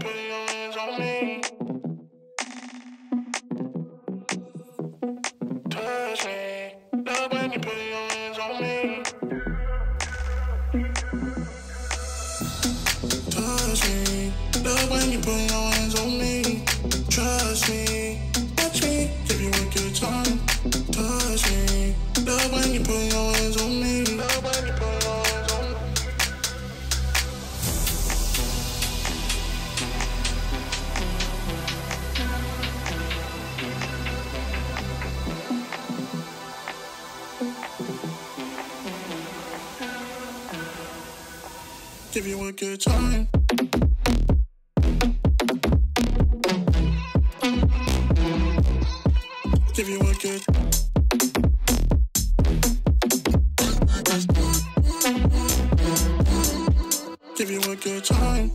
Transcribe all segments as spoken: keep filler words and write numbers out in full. Give you a good time. Give you a good. Give you a good time.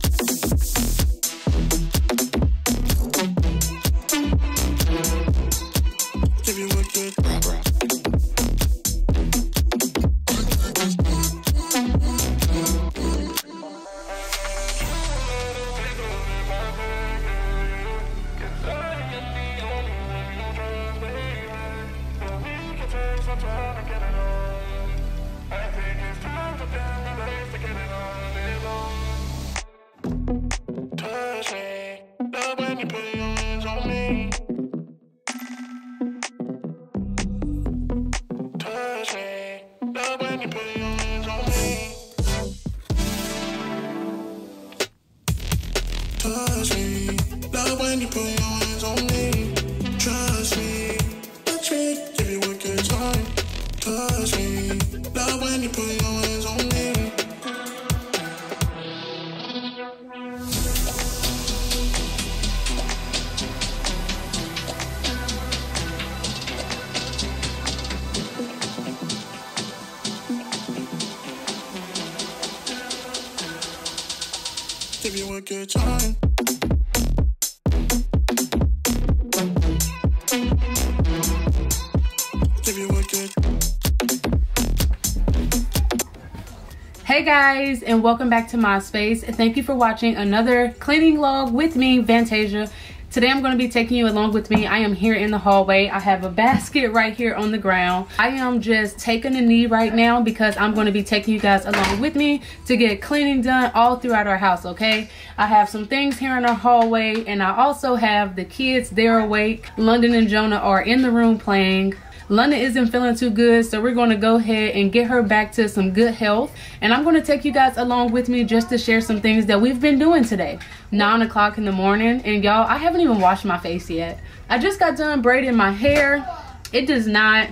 Give you a good. Give you a good time. Give you a good. Hey guys, and welcome back to MySpace. Thank you for watching another cleaning vlog with me, Vantazia. Today I'm going to be taking you along with me. I am here in the hallway. I have a basket right here on the ground. I am just taking a knee right now because I'm going to be taking you guys along with me to get cleaning done all throughout our house, okay? I have some things here in our hallway, and I also have the kids. They're awake. London and Jonah are in the room playing. London isn't feeling too good, so we're going to go ahead and get her back to some good health. And I'm going to take you guys along with me just to share some things that we've been doing today. nine o'clock in the morning, and y'all, I haven't even washed my face yet. I just got done braiding my hair. It does not...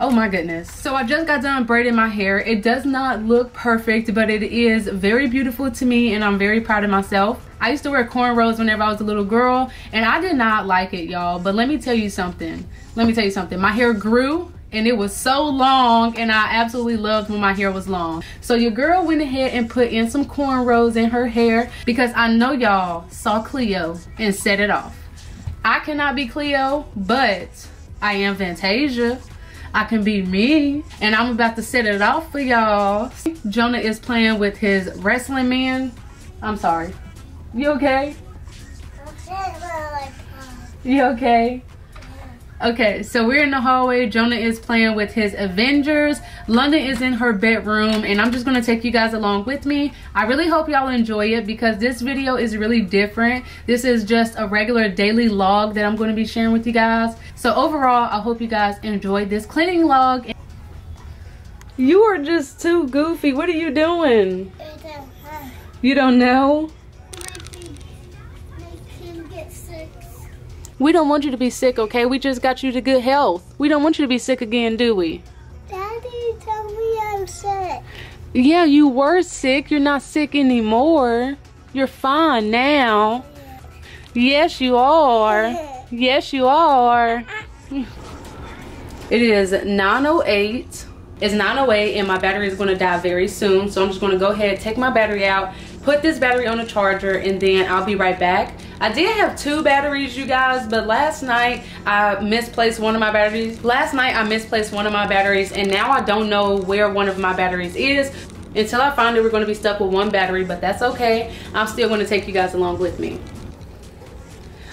Oh my goodness. So I just got done braiding my hair. It does not look perfect, but it is very beautiful to me, and I'm very proud of myself. I used to wear cornrows whenever I was a little girl, and I did not like it, y'all. But let me tell you something. Let me tell you something. My hair grew, and it was so long, and I absolutely loved when my hair was long. So your girl went ahead and put in some cornrows in her hair because I know y'all saw Cleo and set it off. I cannot be Cleo, but I am Vantazia. I can be me, and I'm about to set it off for y'all. Jonah is playing with his wrestling man. I'm sorry. You okay? You okay? Okay, so we're in the hallway. Jonah is playing with his Avengers. London is in her bedroom, and I'm just going to take you guys along with me. I really hope y'all enjoy it because this video is really different. This is just a regular daily log that I'm going to be sharing with you guys. So overall, I hope you guys enjoyed this cleaning log. You are just too goofy. What are you doing? I don't know. You don't know? We don't want you to be sick, okay? We just got you to good health. We don't want you to be sick again, do we? Daddy told me I'm sick. Yeah, you were sick. You're not sick anymore. You're fine now. Yes, you are. Yes, you are. It is nine oh eight. It's nine oh eight, and my battery is going to die very soon. So I'm just going to go ahead, take my battery out, put this battery on a charger, and then I'll be right back. I did have two batteries, you guys, but last night I misplaced one of my batteries. Last night I misplaced one of my batteries, and now I don't know where one of my batteries is. until I find that we're going to be stuck with one battery, but that's okay. I'm still going to take you guys along with me.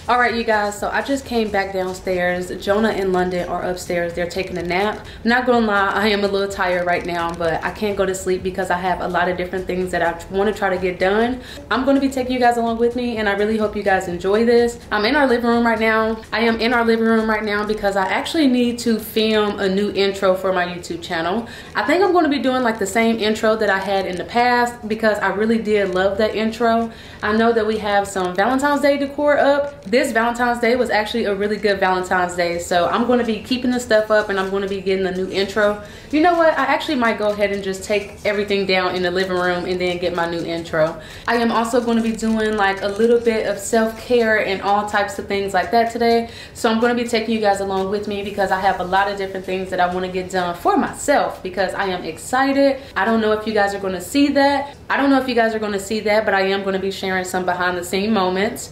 All right, you guys, so I just came back downstairs. Jonah and London are upstairs. They're taking a nap. I'm not gonna lie, I am a little tired right now, but I can't go to sleep because I have a lot of different things that I wanna try to get done. I'm gonna be taking you guys along with me, and I really hope you guys enjoy this. I'm in our living room right now. I am in our living room right now because I actually need to film a new intro for my YouTube channel. I think I'm gonna be doing like the same intro that I had in the past because I really did love that intro. I know that we have some Valentine's Day decor up. This Valentine's Day was actually a really good Valentine's Day, so I'm going to be keeping this stuff up and I'm going to be getting a new intro. You know what? I actually might go ahead and just take everything down in the living room and then get my new intro. I am also going to be doing like a little bit of self-care and all types of things like that today. So I'm going to be taking you guys along with me because I have a lot of different things that I want to get done for myself because I am excited. I don't know if you guys are going to see that. I don't know if you guys are going to see that, but I am going to be sharing some behind the scenes moments.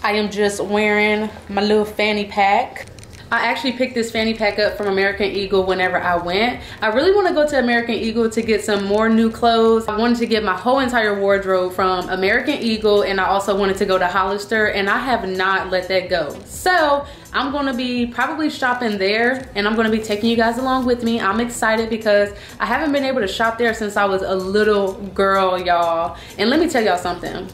I am just wearing my little fanny pack. I actually picked this fanny pack up from American Eagle whenever I went. I really want to go to American Eagle to get some more new clothes. I wanted to get my whole entire wardrobe from American Eagle, and I also wanted to go to Hollister, and I have not let that go. So I'm gonna be probably shopping there, and I'm gonna be taking you guys along with me. I'm excited because I haven't been able to shop there since I was a little girl, y'all. And let me tell y'all something.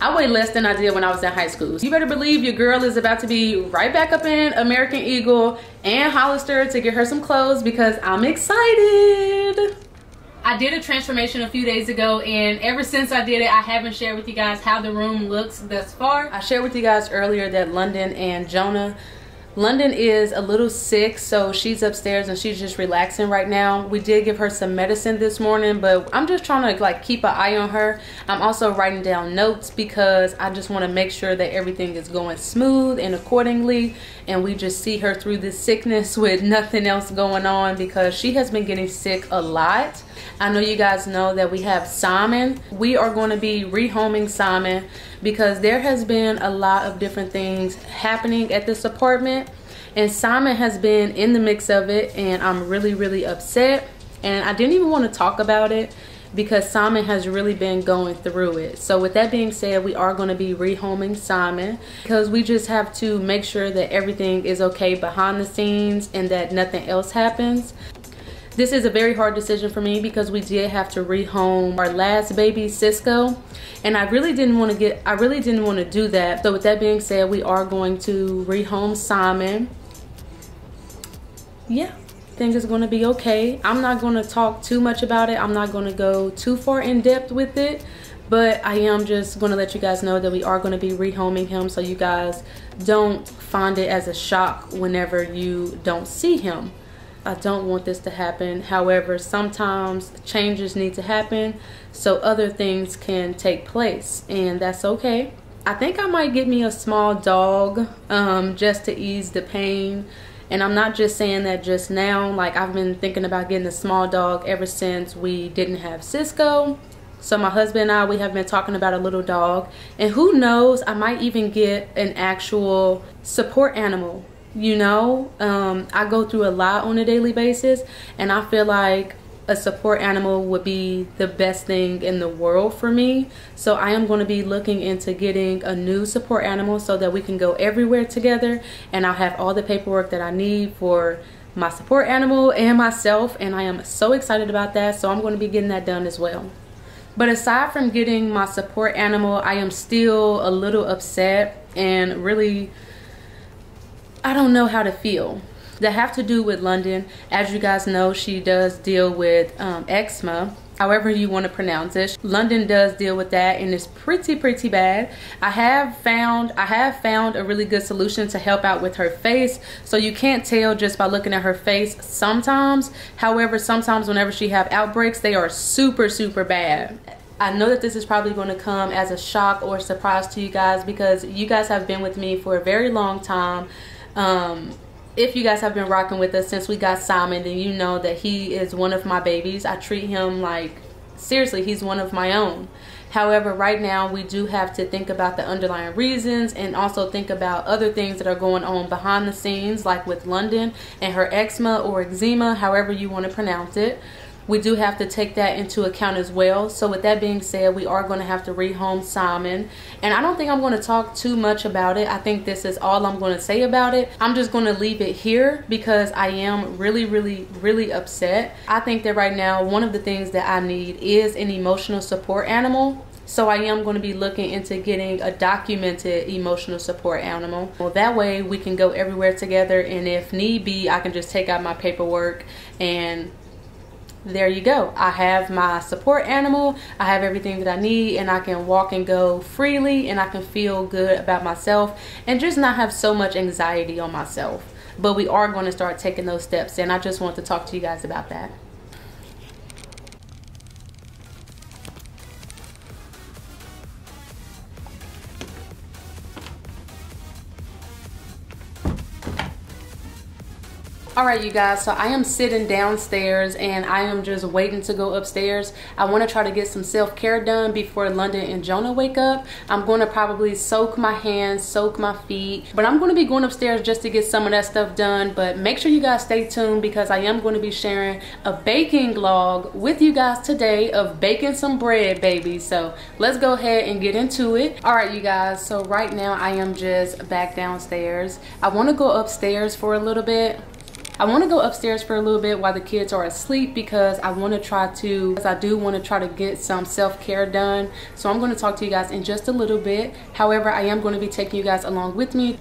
I weigh less than I did when I was in high school. You better believe your girl is about to be right back up in American Eagle and Hollister to get her some clothes because I'm excited. I did a transformation a few days ago, and ever since I did it, I haven't shared with you guys how the room looks thus far. I shared with you guys earlier that London and Jonah London is a little sick, so she's upstairs and she's just relaxing right now. We did give her some medicine this morning, but I'm just trying to like keep an eye on her. I'm also writing down notes because I just want to make sure that everything is going smooth and accordingly, and we just see her through this sickness with nothing else going on because she has been getting sick a lot. I know you guys know that we have Simon. We are going to be rehoming Simon because there has been a lot of different things happening at this apartment, and Simon has been in the mix of it, and I'm really really upset, and I didn't even want to talk about it because Simon has really been going through it. So with that being said, we are going to be rehoming Simon because we just have to make sure that everything is okay behind the scenes and that nothing else happens. This is a very hard decision for me because we did have to rehome our last baby, Cisco, and I really didn't want to get, I really didn't want to do that. So with that being said, we are going to rehome Simon. Yeah, I think it's going to be okay. I'm not going to talk too much about it. I'm not going to go too far in depth with it, but I am just going to let you guys know that we are going to be rehoming him so you guys don't find it as a shock whenever you don't see him. I don't want this to happen. However, sometimes changes need to happen so other things can take place, and that's okay. I think I might get me a small dog um, just to ease the pain. And I'm not just saying that just now. Like, I've been thinking about getting a small dog ever since we didn't have Cisco. So my husband and I, we have been talking about a little dog. And who knows, I might even get an actual support animal. You know, um, I go through a lot on a daily basis, and I feel like a support animal would be the best thing in the world for me. So I am going to be looking into getting a new support animal so that we can go everywhere together, and I'll have all the paperwork that I need for my support animal and myself, and I am so excited about that. So I'm going to be getting that done as well. But aside from getting my support animal, I am still a little upset and really I don't know how to feel. That have to do with London. As you guys know, she does deal with um, eczema, however you want to pronounce it. London does deal with that, and it's pretty pretty bad. I have found I have found a really good solution to help out with her face. So you can't tell just by looking at her face sometimes. However, sometimes whenever she have outbreaks, they are super super bad. I know that this is probably going to come as a shock or a surprise to you guys because you guys have been with me for a very long time. Um, if you guys have been rocking with us since we got Simon, then you know that he is one of my babies. I treat him like, seriously, he's one of my own. However, right now we do have to think about the underlying reasons and also think about other things that are going on behind the scenes, like with London and her eczema or eczema, however you want to pronounce it. we do have to take that into account as well. So with that being said, we are going to have to rehome Simon, and I don't think I'm going to talk too much about it. I think this is all I'm going to say about it. I'm just going to leave it here because I am really, really, really upset. I think that right now one of the things that I need is an emotional support animal. So I am going to be looking into getting a documented emotional support animal. Well, that way we can go everywhere together, and if need be, I can just take out my paperwork, and there you go. I have my support animal, I have everything that I need, and I can walk and go freely, and I can feel good about myself and just not have so much anxiety on myself. But we are going to start taking those steps, and I just want to talk to you guys about that. Alright, you guys, so I am sitting downstairs and I am just waiting to go upstairs. I want to try to get some self-care done before London and Jonah wake up. I'm going to probably soak my hands, soak my feet, but I'm going to be going upstairs just to get some of that stuff done. But make sure you guys stay tuned because I am going to be sharing a baking vlog with you guys today of baking some bread, baby. So let's go ahead and get into it. Alright, you guys, so right now I am just back downstairs. I want to go upstairs for a little bit. I want to go upstairs for a little bit while the kids are asleep because I want to try to, because I do want to try to get some self-care done. So I'm going to talk to you guys in just a little bit. However, I am going to be taking you guys along with me.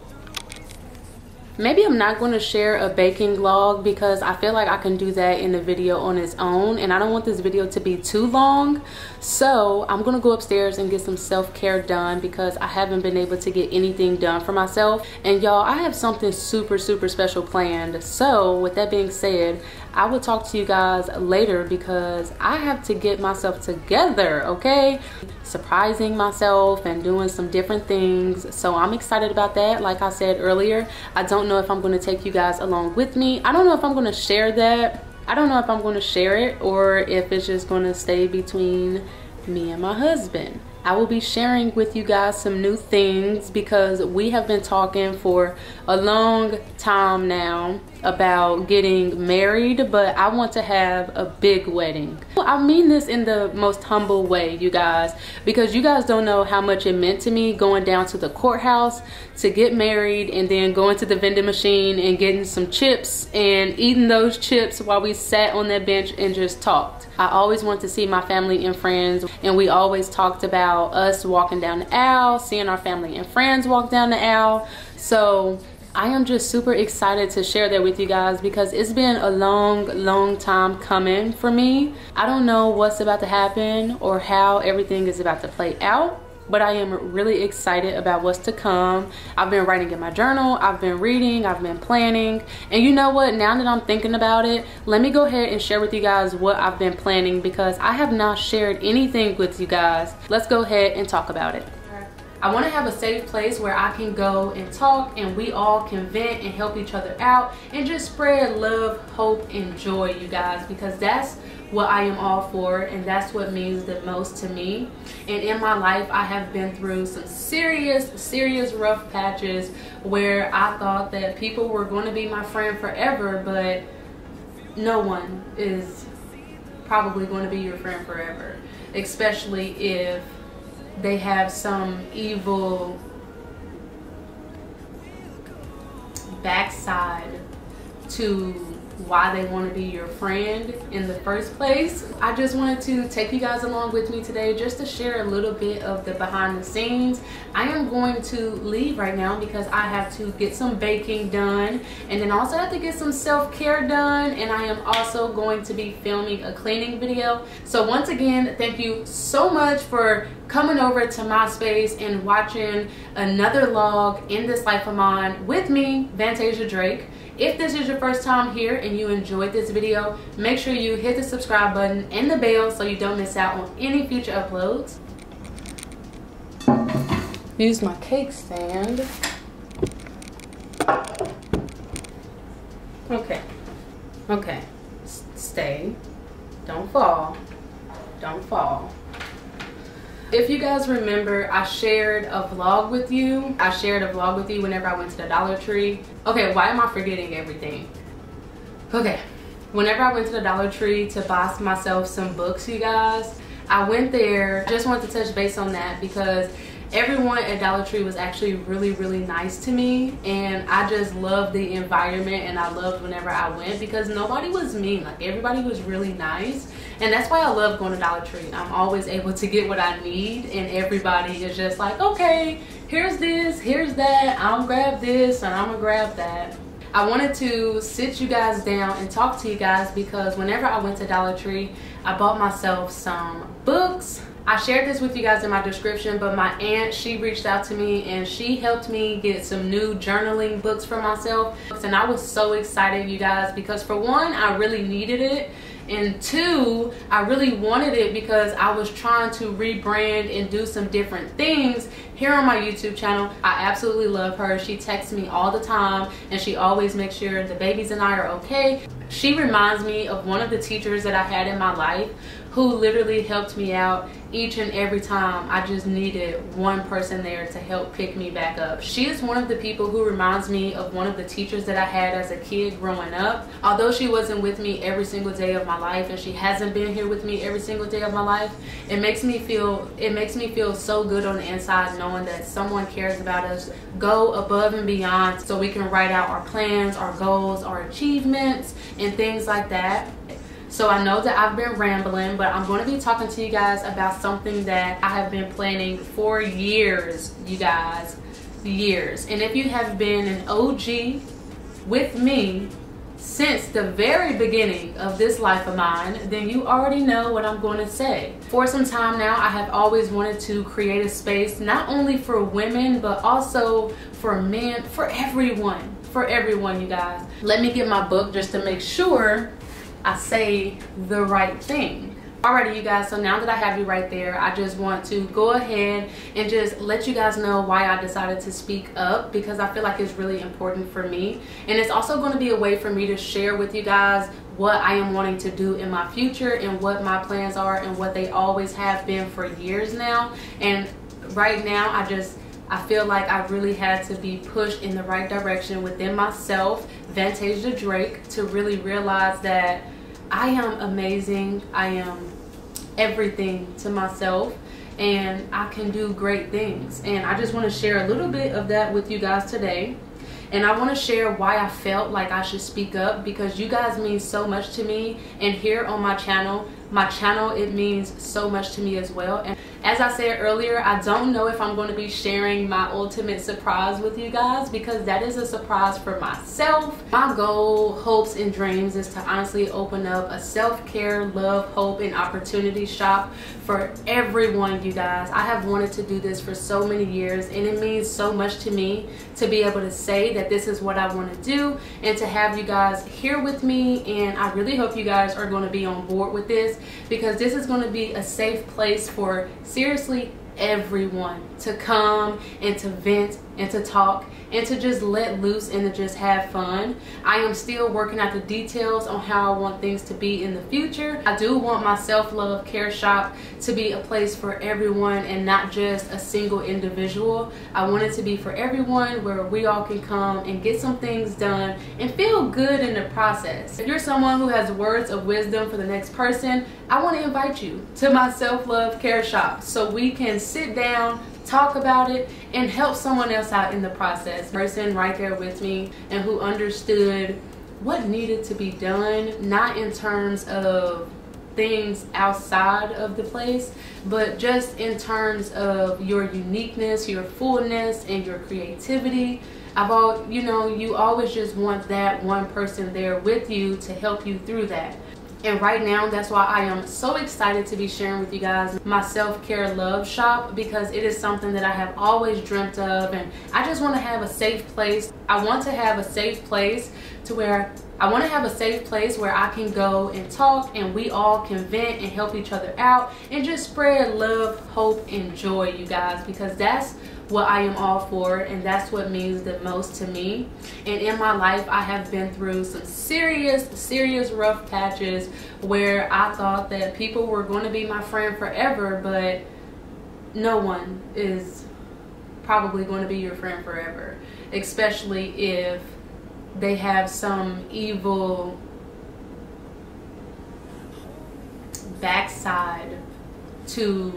Maybe I'm not going to share a baking vlog because I feel like I can do that in the video on its own, and I don't want this video to be too long. So I'm going to go upstairs and get some self-care done because I haven't been able to get anything done for myself. And y'all, I have something super, super special planned. So with that being said, I will talk to you guys later because I have to get myself together, okay? Surprising myself and doing some different things. So I'm excited about that. Like I said earlier, I don't know if I'm going to take you guys along with me. I don't know if I'm going to share that. I don't know if I'm going to share it or if it's just going to stay between me and my husband. I will be sharing with you guys some new things because we have been talking for a long time now about getting married, but I want to have a big wedding. I mean this in the most humble way, you guys, because you guys don't know how much it meant to me going down to the courthouse to get married and then going to the vending machine and getting some chips and eating those chips while we sat on that bench and just talked. I always wanted to see my family and friends, and we always talked about us walking down the aisle, seeing our family and friends walk down the aisle. So I am just super excited to share that with you guys because it's been a long, long time coming for me. I don't know what's about to happen or how everything is about to play out, but I am really excited about what's to come. I've been writing in my journal, I've been reading, I've been planning, and you know what, now that I'm thinking about it, let me go ahead and share with you guys what I've been planning because I have not shared anything with you guys. Let's go ahead and talk about it. I want to have a safe place where I can go and talk and we all can vent and help each other out and just spread love, hope, and joy, you guys, because that's what I am all for, and that's what means the most to me. And in my life, I have been through some serious, serious rough patches where I thought that people were going to be my friend forever, but no one is probably going to be your friend forever, especially if they have some evil backside to why they want to be your friend in the first place. I just wanted to take you guys along with me today just to share a little bit of the behind the scenes. I am going to leave right now because I have to get some baking done, and then also have to get some self-care done, and I am also going to be filming a cleaning video. So once again, thank you so much for coming over to MySpace and watching another vlog in this life of mine with me, Vantazia Drake. If this is your first time here and you enjoyed this video, make sure you hit the subscribe button and the bell so you don't miss out on any future uploads. Use my cake stand. Okay. Okay. Stay. Don't fall. Don't fall. If you guys remember, I shared a vlog with you. I shared a vlog with you whenever I went to the Dollar Tree. Okay, why am I forgetting everything? Okay, Whenever I went to the Dollar Tree to buy myself some books, you guys, I went there. I just wanted to touch base on that because everyone at Dollar Tree was actually really, really nice to me, and I just loved the environment, and I loved whenever I went because nobody was mean. Like, everybody was really nice, and that's why I love going to Dollar Tree. I'm always able to get what I need, and everybody is just like, okay, here's this, here's that, I'll grab this, and I'm gonna grab that. I wanted to sit you guys down and talk to you guys because whenever I went to Dollar Tree, I bought myself some books. I shared this with you guys in my description, but my aunt, she reached out to me and she helped me get some new journaling books for myself. And I was so excited, you guys, because for one, I really needed it. And two, I really wanted it because I was trying to rebrand and do some different things here on my YouTube channel. I absolutely love her. She texts me all the time and she always makes sure the babies and I are okay. She reminds me of one of the teachers that I had in my life who literally helped me out each and every time. I just needed one person there to help pick me back up. She is one of the people who reminds me of one of the teachers that I had as a kid growing up. Although she wasn't with me every single day of my life, and she hasn't been here with me every single day of my life, it makes me feel it makes me feel so good on the inside knowing that someone cares about us, go above and beyond so we can write out our plans, our goals, our achievements, and things like that. So I know that I've been rambling, but I'm going to be talking to you guys about something that I have been planning for years, you guys, years. And if you have been an O G with me since the very beginning of this life of mine, then you already know what I'm going to say. For some time now, I have always wanted to create a space not only for women, but also for men, for everyone, for everyone, you guys. Let me get my book just to make sure I say the right thing. Alrighty, you guys, so now that I have you right there, I just want to go ahead and just let you guys know why I decided to speak up, because I feel like it's really important for me. And it's also going to be a way for me to share with you guys what I am wanting to do in my future and what my plans are and what they always have been for years now. And right now, I just I feel like I really had to be pushed in the right direction within myself, Vantazia Drake, to really realize that I am amazing, I am everything to myself, and I can do great things. And I just want to share a little bit of that with you guys today. And I want to share why I felt like I should speak up, because you guys mean so much to me, and here on my channel, my channel, it means so much to me as well. And as I said earlier, I don't know if I'm going to be sharing my ultimate surprise with you guys, because that is a surprise for myself. My goal, hopes, and dreams is to honestly open up a self-care, love, hope, and opportunity shop for everyone, you guys. I have wanted to do this for so many years, and it means so much to me to be able to say that this is what I want to do and to have you guys here with me. And I really hope you guys are going to be on board with this, because this is going to be a safe place for seriously everyone to come and to vent and to talk and to just let loose and to just have fun. I am still working out the details on how I want things to be in the future. I do want my self-love care shop to be a place for everyone and not just a single individual. I want it to be for everyone, where we all can come and get some things done and feel good in the process. If you're someone who has words of wisdom for the next person, I want to invite you to my self-love care shop so we can sit down, talk about it, and help someone else out in the process. Person right there with me and who understood what needed to be done, not in terms of things outside of the place, but just in terms of your uniqueness, your fullness, and your creativity. About, you know, you always just want that one person there with you to help you through that. And right now, that's why I am so excited to be sharing with you guys my self-care love shop, because it is something that I have always dreamt of, and I just want to have a safe place. I want to have a safe place to where I want to have a safe place where I can go and talk, and we all can vent and help each other out and just spread love, hope, and joy, you guys, because that's what I am all for, and that's what means the most to me. And in my life, I have been through some serious serious rough patches where I thought that people were going to be my friend forever, but no one is probably going to be your friend forever, especially if they have some evil backside to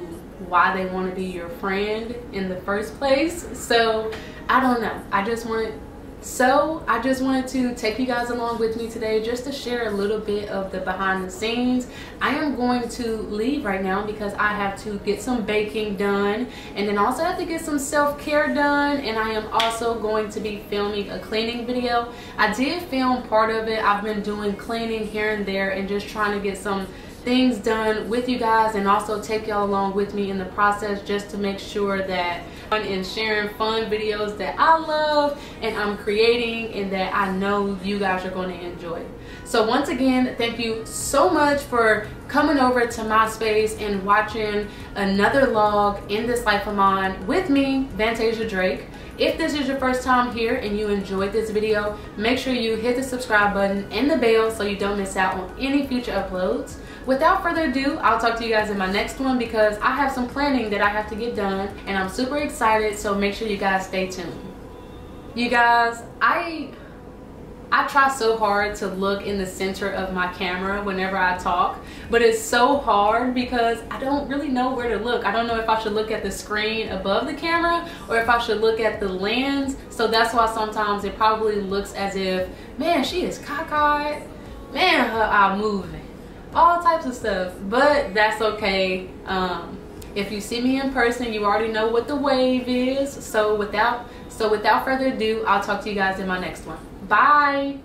why they want to be your friend in the first place. So I don't know. I just wanted So I just wanted to take you guys along with me today just to share a little bit of the behind the scenes. I am going to leave right now because I have to get some baking done, and then also have to get some self-care done, and I am also going to be filming a cleaning video. I did film part of it. I've been doing cleaning here and there and just trying to get some things done with you guys and also take y'all along with me in the process just to make sure that and sharing fun videos that I love and I'm creating and that I know you guys are going to enjoy. So once again, thank you so much for coming over to MySpace and watching another vlog in this life of mine with me, Vantazia Drake. If this is your first time here and you enjoyed this video, make sure you hit the subscribe button and the bell so you don't miss out on any future uploads. Without further ado, I'll talk to you guys in my next one because I have some planning that I have to get done and I'm super excited, so make sure you guys stay tuned. You guys, I I try so hard to look in the center of my camera whenever I talk, but it's so hard because I don't really know where to look. I don't know if I should look at the screen above the camera or if I should look at the lens, so that's why sometimes it probably looks as if, man, she is cockeyed, man, her eye moving. All types of stuff, but that's okay. Um, if you see me in person, you already know what the wave is. So without so without further ado, I'll talk to you guys in my next one. Bye.